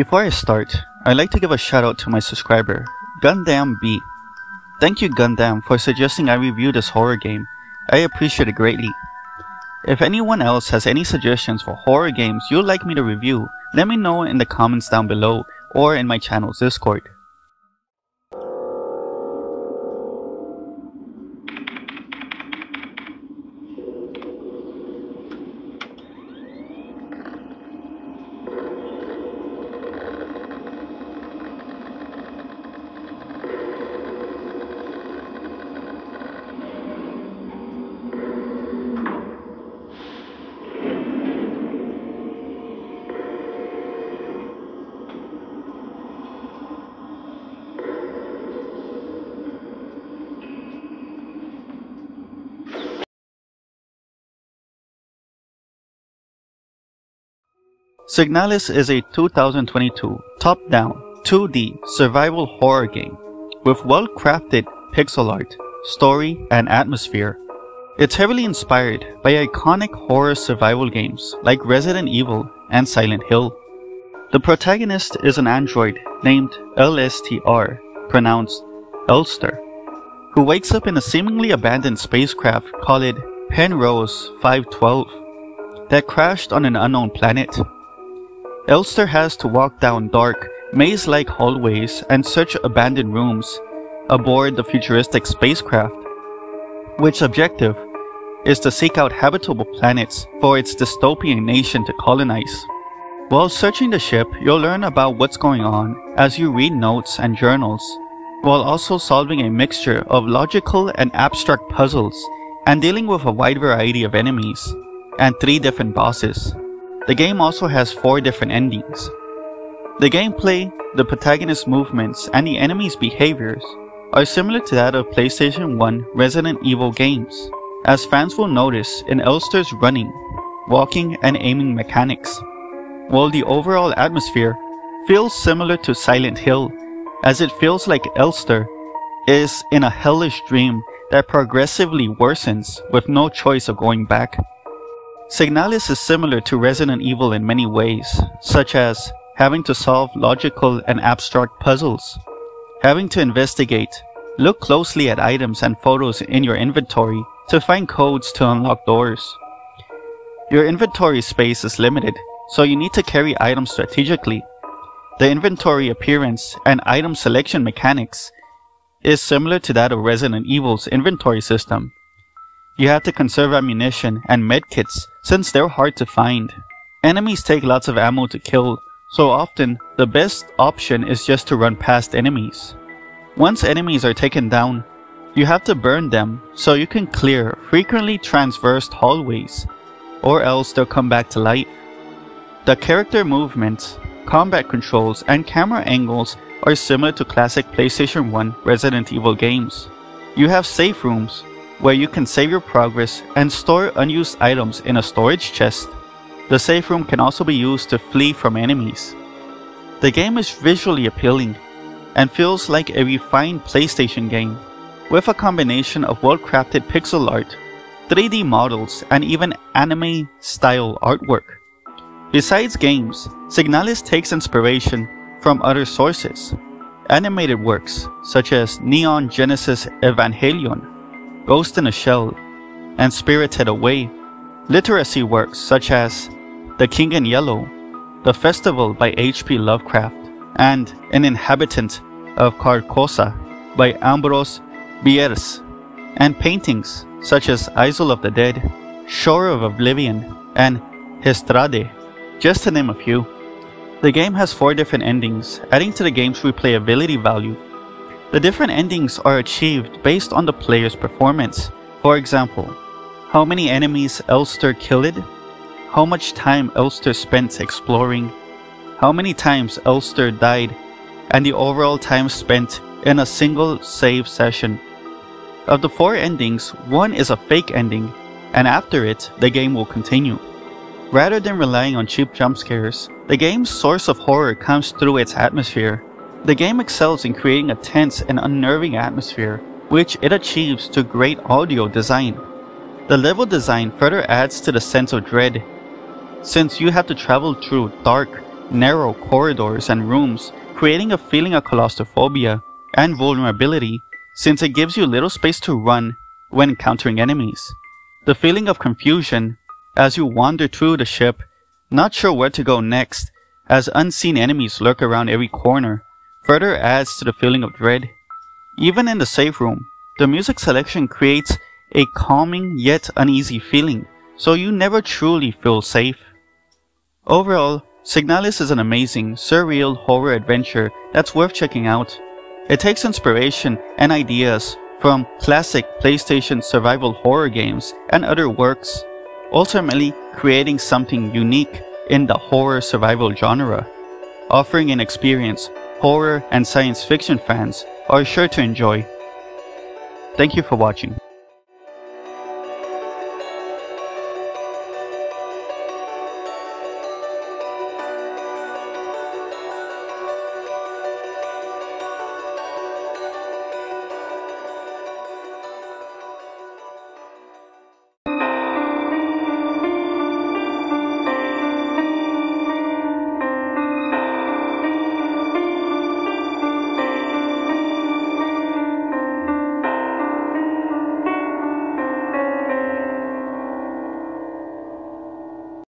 Before I start, I'd like to give a shout out to my subscriber, Gundam Beat. Thank you, Gundam, for suggesting I review this horror game. I appreciate it greatly. If anyone else has any suggestions for horror games you'd like me to review, let me know in the comments down below or in my channel's Discord. Signalis is a 2022 top-down 2D survival horror game with well-crafted pixel art, story, and atmosphere. It's heavily inspired by iconic horror survival games like Resident Evil and Silent Hill. The protagonist is an android named LSTR, pronounced Elster, who wakes up in a seemingly abandoned spacecraft called Penrose 512 that crashed on an unknown planet. Elster has to walk down dark, maze-like hallways and search abandoned rooms aboard the futuristic spacecraft, which objective is to seek out habitable planets for its dystopian nation to colonize. While searching the ship, you'll learn about what's going on as you read notes and journals, while also solving a mixture of logical and abstract puzzles and dealing with a wide variety of enemies and 3 different bosses. The game also has 4 different endings. The gameplay, the protagonist's movements, and the enemy's behaviors are similar to that of PlayStation 1 Resident Evil games, as fans will notice in Elster's running, walking, and aiming mechanics, while the overall atmosphere feels similar to Silent Hill, as it feels like Elster is in a hellish dream that progressively worsens with no choice of going back. Signalis is similar to Resident Evil in many ways, such as having to solve logical and abstract puzzles, having to investigate, look closely at items and photos in your inventory to find codes to unlock doors. Your inventory space is limited, so you need to carry items strategically. The inventory appearance and item selection mechanics is similar to that of Resident Evil's inventory system. You have to conserve ammunition and medkits since they're hard to find. Enemies take lots of ammo to kill, so often the best option is just to run past enemies. Once enemies are taken down, you have to burn them so you can clear frequently traversed hallways, or else they'll come back to life. The character movements, combat controls, and camera angles are similar to classic PlayStation 1 Resident Evil games. You have safe rooms, where you can save your progress and store unused items in a storage chest. The safe room can also be used to flee from enemies. The game is visually appealing and feels like a refined PlayStation game, with a combination of well-crafted pixel art, 3D models, and even anime-style artwork. Besides games, Signalis takes inspiration from other sources, animated works such as Neon Genesis Evangelion, Ghost in a Shell, and Spirited Away, literacy works such as The King in Yellow, The Festival by H.P. Lovecraft, and An Inhabitant of Carcosa by Ambrose Bierce, and paintings such as Isle of the Dead, Shore of Oblivion, and Histrade, just to name a few. The game has 4 different endings, adding to the game's replayability value. The different endings are achieved based on the player's performance. For example, how many enemies Elster killed, how much time Elster spent exploring, how many times Elster died, and the overall time spent in a single save session. Of the 4 endings, one is a fake ending, and after it, the game will continue. Rather than relying on cheap jump scares, the game's source of horror comes through its atmosphere. The game excels in creating a tense and unnerving atmosphere, which it achieves through great audio design. The level design further adds to the sense of dread, since you have to travel through dark, narrow corridors and rooms, creating a feeling of claustrophobia and vulnerability since it gives you little space to run when encountering enemies. The feeling of confusion as you wander through the ship, not sure where to go next as unseen enemies lurk around every corner, further adds to the feeling of dread. Even in the safe room, the music selection creates a calming yet uneasy feeling, so you never truly feel safe. Overall, Signalis is an amazing, surreal horror adventure that's worth checking out. It takes inspiration and ideas from classic PlayStation survival horror games and other works, ultimately creating something unique in the horror survival genre, offering an experience horror and science fiction fans are sure to enjoy. Thank you for watching.